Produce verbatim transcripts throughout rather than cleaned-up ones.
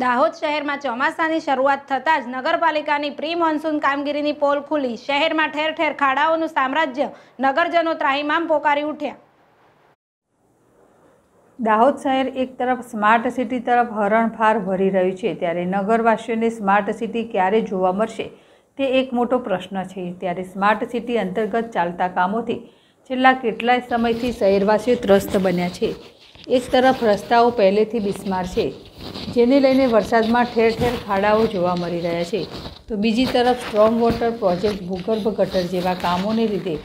દાહોદ શહેરમાં ચોમાસાની શરૂઆત થતાં જ નગરપાલિકાની પ્રી મોન્સૂન કામગીરીની પોલ ખુલી, શહેરમાં ઠેર ઠેર ખાડાઓનું સામ્રાજ્ય, નગરજનો ત્રાહિમામ પોકારી ઉઠ્યા। દાહોદ શહેર એક તરફ સ્માર્ટ સિટી તરફ હરણફાર ભરી રહ્યું છે, ત્યારે નગરવાસીઓને સ્માર્ટ સિટી ક્યારે જોવા મળશે તે એક મોટો પ્રશ્ન છે। ત્યારે સ્માર્ટ સિટી અંતર્ગત ચાલતા કામોથી છેલ્લા કેટલાય સમયથી શહેરવાસીઓ ત્રસ્ત બન્યા છે। એક તરફ રસ્તાઓ પહેલેથી બિસ્માર છે, જેને લઈને વરસાદમાં ઠેર ઠેર ખાડાઓ જોવા મળી રહ્યા છે, તો બીજી તરફ સ્ટ્રોમ વોટર પ્રોજેક્ટ, ભૂગર્ભ ગટર જેવા કામોને લીધે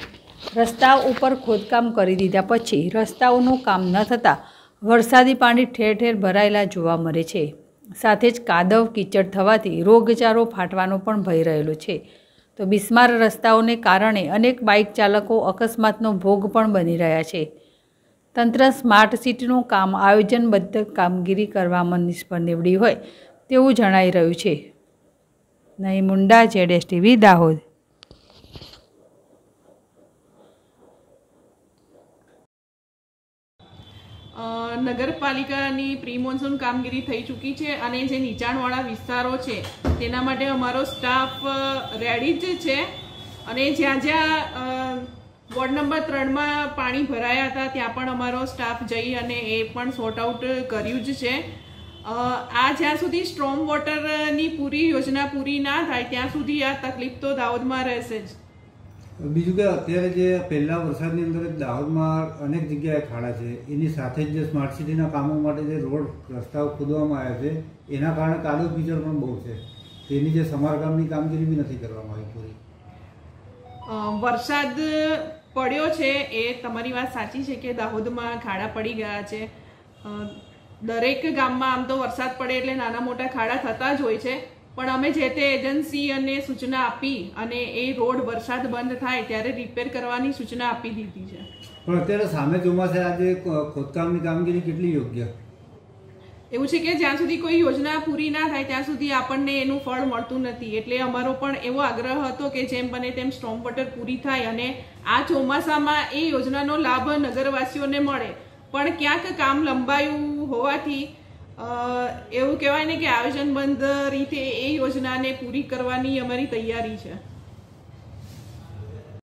રસ્તાઓ ઉપર ખોદકામ કરી દીધા પછી રસ્તાઓનું કામ ન થતાં વરસાદી પાણી ઠેર ઠેર ભરાયેલા જોવા મળે છે। સાથે જ કાદવ કીચડ થવાથી રોગચાળો ફાટવાનો પણ ભય રહેલો છે, તો બિસ્માર રસ્તાઓને કારણે અનેક બાઇક ચાલકો અકસ્માતનો ભોગ પણ બની રહ્યા છે। તંત્ર સ્માર્ટ સિટીનું કામ આયોજનબદ્ધ કામગીરી કરવામાં નિષ્ફળ નીવડી હોય તેવું જણાઈ રહ્યું છે। નહીં મુંડા, જેડેશ ટીવી, દાહોદ। નગરપાલિકાની પ્રી મોન્સૂન કામગીરી થઈ ચૂકી છે અને જે નીચાણવાળા વિસ્તારો છે તેના માટે અમારો સ્ટાફ રેડી જ છે અને જ્યાં જ્યાં વોર્ડ નંબર ત્રણ માં પાણી ભરાયા હતા ત્યાં પણ અમારો સ્ટાફ જઈ અને એ પણ સોર્ટ આઉટ કર્યું જ છે। આ જ્યાં સુધી સ્ટ્રોમ વોટરની પૂરી યોજના પૂરી ના થાય ત્યાં સુધી આ તકલીફ તો દાહોદમાં રહેશે જ। બીજું કે અત્યારે જે પહેલા વરસાદની અંદર દાહોદમાં અનેક જગ્યાએ ખાડા છે, એની સાથે જે સ્માર્ટ સિટીના કામો માટે જે રોડ રસ્તાઓ ખોદવામાં આવ્યા છે એના કારણે કાદવ કીચડ પણ બહુ છે, તેની જે સમારકામની કામગીરી બી નથી કરવામાં આવી પૂરી। વરસાદ પડ્યો છે એ તમારી વાત સાચી છે કે દાહોદમાં ખાડા પડી ગયા છે, દરેક ગામમાં આમ તો વરસાદ પડે એટલે નાના મોટા ખાડા થતા જ હોય છે, પણ અમે જે તે એજન્સી અને સૂચના આપી અને એ રોડ વરસાદ બંધ થાય ત્યારે રિપેર કરવાની સૂચના આપી દીધી છે। પણ અત્યારે સામે ચોમાસે આજે ખોદકામની કામગીરી કેટલી યોગ્ય એવું છે કે જ્યાં સુધી કોઈ યોજના પૂરી ના થાય ત્યાં સુધી આપણને એનું ફળ મળતું નથી, એટલે અમારો પણ એવો આગ્રહ હતો કે જેમ બને તેમ સ્ટ્રોમ વોટર પૂરી થાય અને આ ચોમાસામાં એ યોજનાનો લાભ નગરવાસીઓને મળે, પણ ક્યાંક કામ લંબાયું હોવાથી એવું કહેવાય ને કે આયોજનબદ્ધ રીતે એ યોજનાને પૂરી કરવાની અમારી તૈયારી છે।